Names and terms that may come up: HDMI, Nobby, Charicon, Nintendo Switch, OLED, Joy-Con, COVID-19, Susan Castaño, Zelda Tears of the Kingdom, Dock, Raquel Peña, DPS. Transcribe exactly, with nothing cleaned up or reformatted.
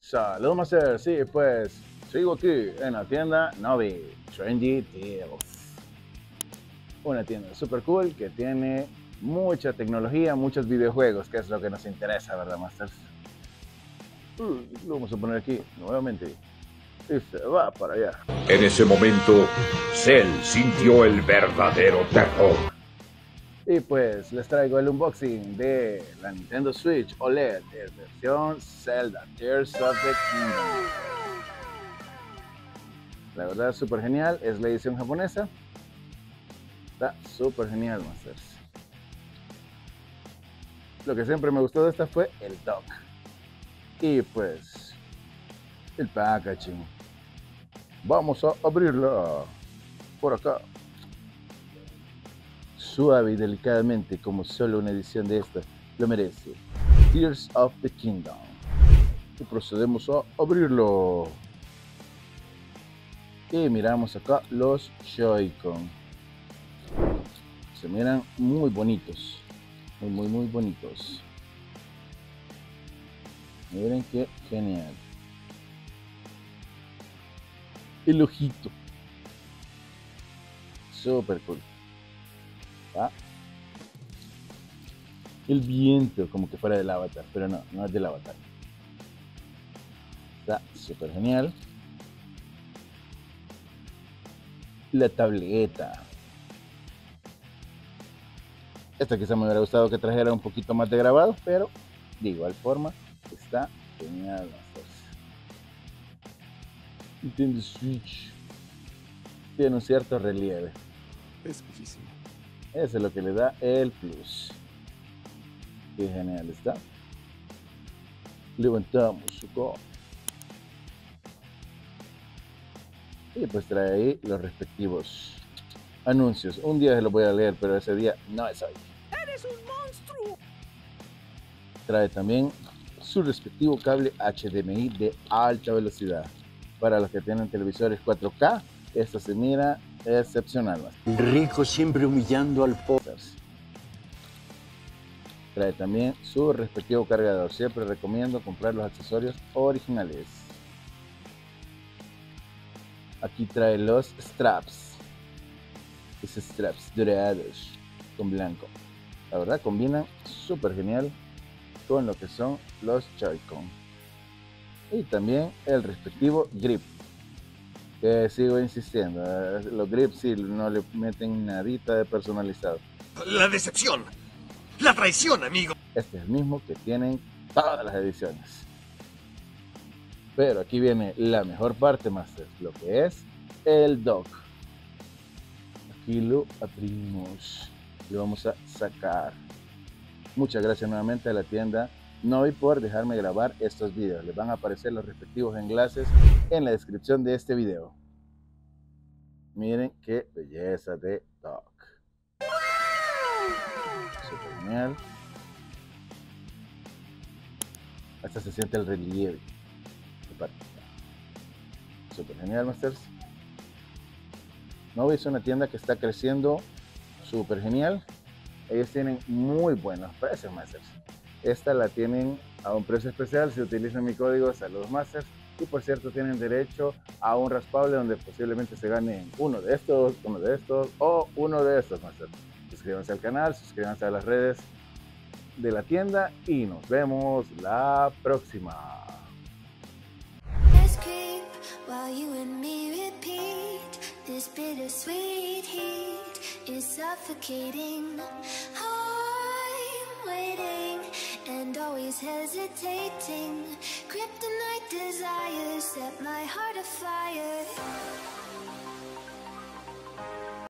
Saludos, Master. Sí, pues sigo aquí en la tienda Nobby, Trendy Deals. Una tienda super cool que tiene mucha tecnología, muchos videojuegos, que es lo que nos interesa, ¿verdad, Masters? Uh, lo vamos a poner aquí nuevamente. Y se va para allá. En ese momento, Cell sintió el verdadero terror. Y pues les traigo el unboxing de la Nintendo Switch O L E D de versión Zelda Tears of the Kingdom. La verdad, súper genial. Es la edición japonesa. Está súper genial, Masters. Lo que siempre me gustó de esta fue el Dock. Y pues, el packaging. Vamos a abrirla por acá. Suave y delicadamente, como solo una edición de esta lo merece. Tears of the Kingdom. Y procedemos a abrirlo. Y miramos acá los Joy-Con. Se miran muy bonitos. Muy, muy, muy bonitos. Miren qué genial. El ojito. Súper cool. ¿Va? El viento como que fuera del avatar, pero no, no es del avatar. Está súper genial. La tableta. Esta quizá me hubiera gustado que trajera un poquito más de grabado, pero de igual forma está genial. Nintendo Switch tiene un cierto relieve. Es difícil. Eso es lo que le da el plus. Qué genial está. Levantamos su co. Y pues trae ahí los respectivos anuncios. Un día se los voy a leer, pero ese día no es hoy. ¡Eres un monstruo! Trae también su respectivo cable H D M I de alta velocidad. Para los que tienen televisores cuatro K, esto se mira excepcional. Rico siempre humillando al pobre. Trae también su respectivo cargador. Siempre recomiendo comprar los accesorios originales. Aquí trae los straps. Esos straps dorados con blanco. La verdad combinan súper genial con lo que son los Charicon. Y también el respectivo grip. Que sigo insistiendo, los grips sí no le meten nadita de personalizado. La decepción, la traición, amigo. Este es el mismo que tienen todas las ediciones. Pero aquí viene la mejor parte, Master, lo que es el dock. Aquí lo abrimos, lo vamos a sacar. Muchas gracias nuevamente a la tienda Nobby por dejarme grabar estos videos. Les van a aparecer los respectivos enlaces en la descripción de este video. Miren qué belleza de Dock. Super genial. Hasta se siente el relieve. Super genial, Masters. Nobby es una tienda que está creciendo super genial. Ellos tienen muy buenos precios, Masters. Esta la tienen a un precio especial si utilizan mi código Saludos Masters, y por cierto tienen derecho a un raspable donde posiblemente se ganen uno de estos, uno de estos o uno de estos, Masters. Suscríbanse al canal, suscríbanse a las redes de la tienda y nos vemos la próxima. Hesitating, kryptonite desires set my heart afire.